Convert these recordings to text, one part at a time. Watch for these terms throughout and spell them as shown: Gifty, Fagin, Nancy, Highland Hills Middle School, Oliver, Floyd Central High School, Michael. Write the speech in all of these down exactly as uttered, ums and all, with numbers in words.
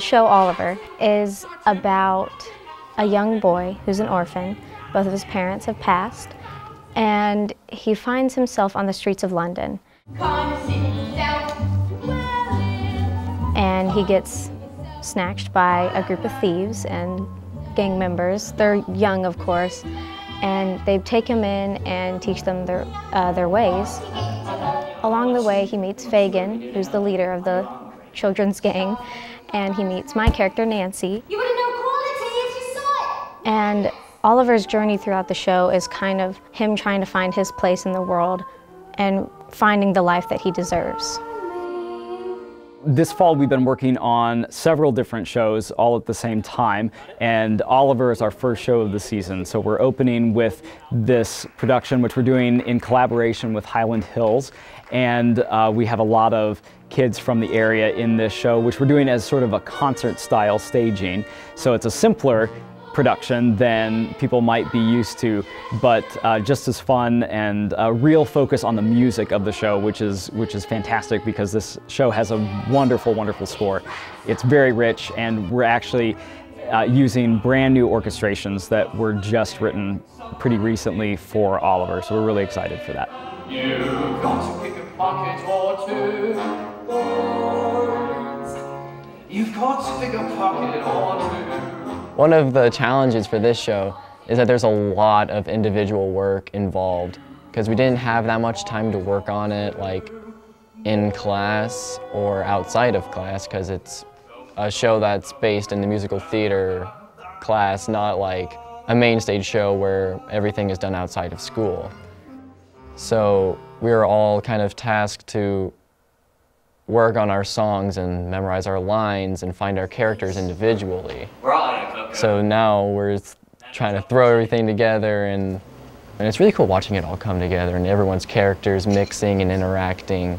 The show Oliver is about a young boy who's an orphan. Both of his parents have passed, and he finds himself on the streets of London. And he gets snatched by a group of thieves and gang members. They're young, of course, and they take him in and teach them their, uh, their ways. Along the way, he meets Fagin, who's the leader of the children's gang, and he meets my character, Nancy. You would've known quality if you saw it! And Oliver's journey throughout the show is kind of him trying to find his place in the world and finding the life that he deserves. This fall we've been working on several different shows all at the same time, and Oliver is our first show of the season. So we're opening with this production, which we're doing in collaboration with Highland Hills, and uh, we have a lot of kids from the area in this show, which we're doing as sort of a concert style staging. So it's a simpler production than people might be used to, but uh, just as fun, and a real focus on the music of the show, which is which is fantastic because this show has a wonderful, wonderful score. It's very rich, and we're actually uh, using brand new orchestrations that were just written pretty recently for Oliver, so we're really excited for that. You've got to pick a pocket or two. You've got to pick a pocket or two. One of the challenges for this show is that there's a lot of individual work involved because we didn't have that much time to work on it, like in class or outside of class, because it's a show that's based in the musical theater class, not like a main stage show where everything is done outside of school. So we were all kind of tasked to work on our songs and memorize our lines and find our characters individually. So now we're trying to throw everything together, and, and it's really cool watching it all come together and everyone's characters mixing and interacting.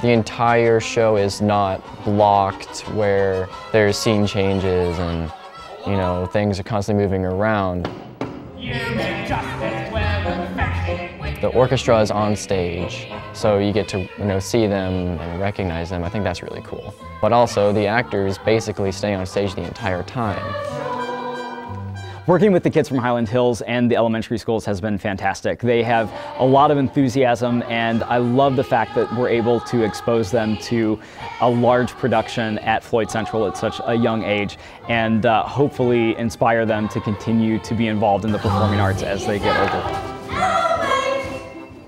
The entire show is not blocked where there's scene changes and, you know, things are constantly moving around. The orchestra is on stage, so you get to, you know, see them and recognize them. I think that's really cool. But also, the actors basically stay on stage the entire time. Working with the kids from Highland Hills and the elementary schools has been fantastic. They have a lot of enthusiasm, and I love the fact that we're able to expose them to a large production at Floyd Central at such a young age, and uh, hopefully inspire them to continue to be involved in the performing arts as they get older.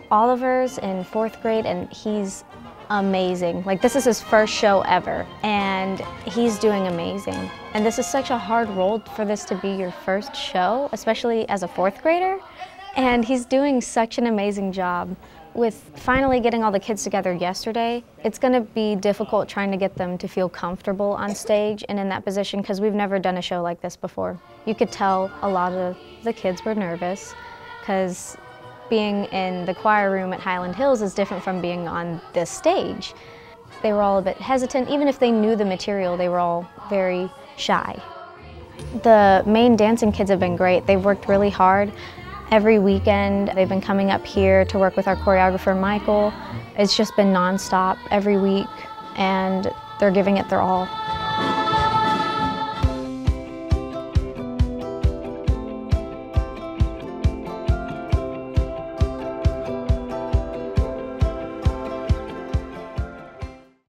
Oliver's in fourth grade, and he's amazing. Like, this is his first show ever, and he's doing amazing. And this is such a hard role for this to be your first show, especially as a fourth grader. And he's doing such an amazing job. With finally getting all the kids together yesterday, it's going to be difficult trying to get them to feel comfortable on stage and in that position, because we've never done a show like this before. You could tell a lot of the kids were nervous, because being in the choir room at Highland Hills is different from being on this stage. They were all a bit hesitant. Even if they knew the material, they were all very shy. The main dancing kids have been great. They've worked really hard. Every weekend they've been coming up here to work with our choreographer, Michael. It's just been nonstop every week, and they're giving it their all.